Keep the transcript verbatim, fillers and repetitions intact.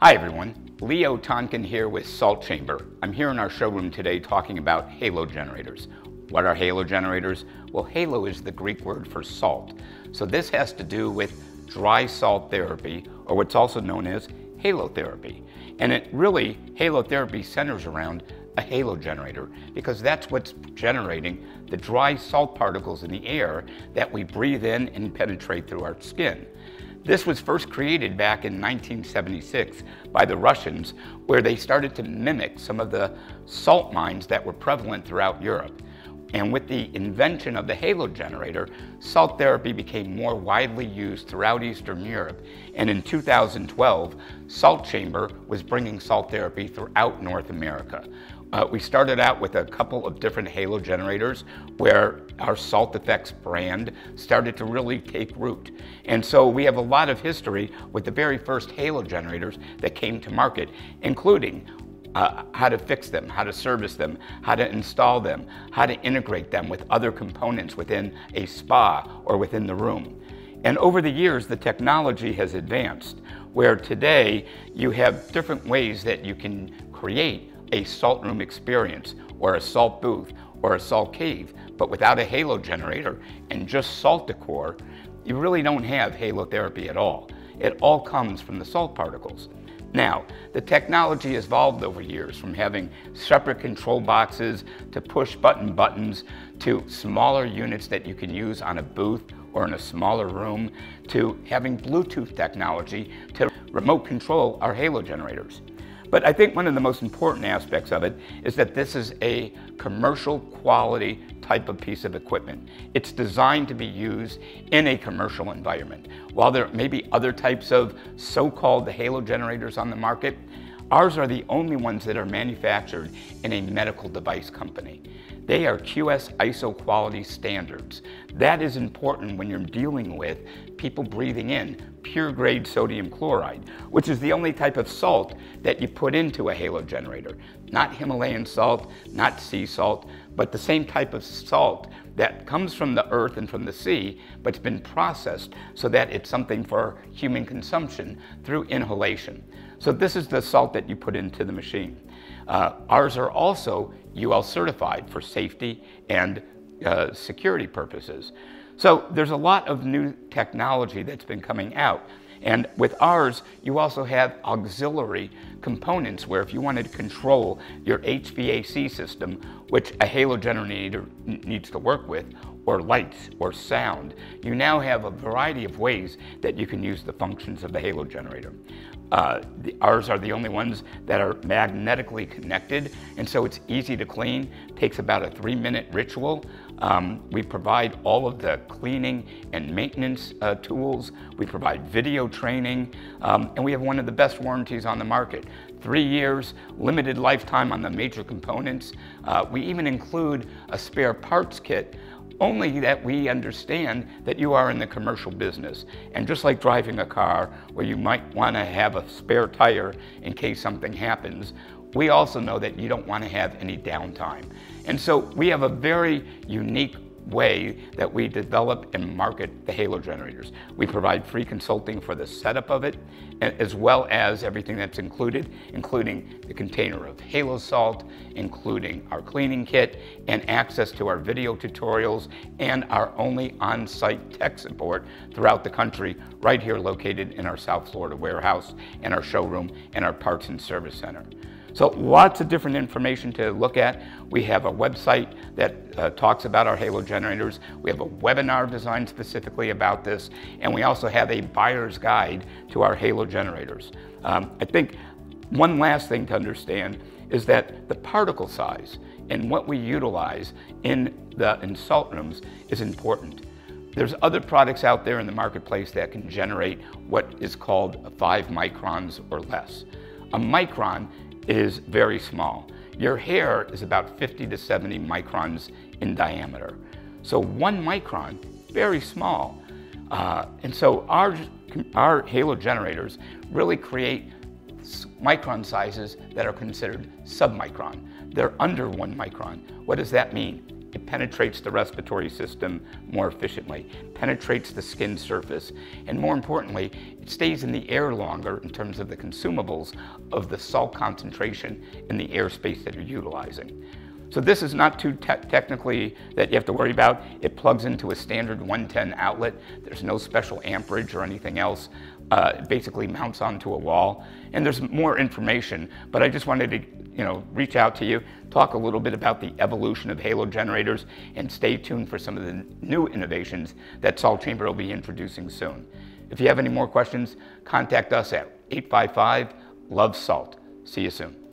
Hi everyone, Leo Tonkin here with Salt Chamber. I'm here in our showroom today talking about halo generators. What are halo generators? Well, halo is the Greek word for salt. So this has to do with dry salt therapy, or what's also known as halotherapy. And it really, halotherapy centers around a halo generator because that's what's generating the dry salt particles in the air that we breathe in and penetrate through our skin. This was first created back in nineteen seventy-six by the Russians, where they started to mimic some of the salt mines that were prevalent throughout Europe. And with the invention of the halo generator, salt therapy became more widely used throughout Eastern Europe. And in two thousand twelve, Salt Chamber was bringing salt therapy throughout North America. Uh, we started out with a couple of different halo generators where our Salt Effects brand started to really take root. And so we have a lot of history with the very first halo generators that came to market, including Uh, how to fix them, how to service them, how to install them, how to integrate them with other components within a spa or within the room. And over the years, the technology has advanced, where today you have different ways that you can create a salt room experience or a salt booth or a salt cave, but without a halo generator and just salt decor, you really don't have halotherapy at all. It all comes from the salt particles. Now, the technology has evolved over years, from having separate control boxes to push button buttons to smaller units that you can use on a booth or in a smaller room, to having Bluetooth technology to remote control our halo generators. But I think one of the most important aspects of it is that this is a commercial quality type of piece of equipment. It's designed to be used in a commercial environment. While there may be other types of so-called halo generators on the market, ours are the only ones that are manufactured in a medical device company. They are Q S I S O quality standards. That is important when you're dealing with people breathing in pure grade sodium chloride, which is the only type of salt that you put into a halo generator. Not Himalayan salt, not sea salt, but the same type of salt that comes from the earth and from the sea, but it's been processed so that it's something for human consumption through inhalation. So this is the salt that you put into the machine. Uh, ours are also U L certified for safety and uh, security purposes. So there's a lot of new technology that's been coming out. And with ours, you also have auxiliary components where if you wanted to control your H V A C system, which a halo generator needs to work with, or lights, or sound, you now have a variety of ways that you can use the functions of the halo generator. Uh, the, ours are the only ones that are magnetically connected, and so it's easy to clean. Takes about a three-minute ritual. Um, we provide all of the cleaning and maintenance uh, tools. We provide video training, um, and we have one of the best warranties on the market. Three years, limited lifetime on the major components. Uh, we even include a spare parts kit, only that we understand that you are in the commercial business. And just like driving a car where you might want to have a spare tire in case something happens, we also know that you don't want to have any downtime. And so we have a very unique way that we develop and market the halo generators. We provide free consulting for the setup of it, as well as everything that's included, including the container of halo salt, including our cleaning kit, and access to our video tutorials, and our only on-site tech support throughout the country, right here located in our South Florida warehouse, and our showroom, and our parts and service center. So lots of different information to look at. We have a website that uh, talks about our halo generators. We have a webinar designed specifically about this. And we also have a buyer's guide to our halo generators. Um, I think one last thing to understand is that the particle size and what we utilize in the in salt rooms is important. There's other products out there in the marketplace that can generate what is called five microns or less. A micron is very small. Your hair is about fifty to seventy microns in diameter. So one micron, very small. Uh, and so our, our halo generators really create micron sizes that are considered submicron. They're under one micron. What does that mean? It penetrates the respiratory system more efficiently, penetrates the skin surface, and more importantly, it stays in the air longer in terms of the consumables of the salt concentration in the airspace that you're utilizing. So this is not too te technically that you have to worry about. It plugs into a standard one ten outlet. There's no special amperage or anything else. Uh, it basically mounts onto a wall. And there's more information, but I just wanted to you know, reach out to you, talk a little bit about the evolution of halo generators, and stay tuned for some of the new innovations that Salt Chamber will be introducing soon. If you have any more questions, contact us at eight five five, love salt. See you soon.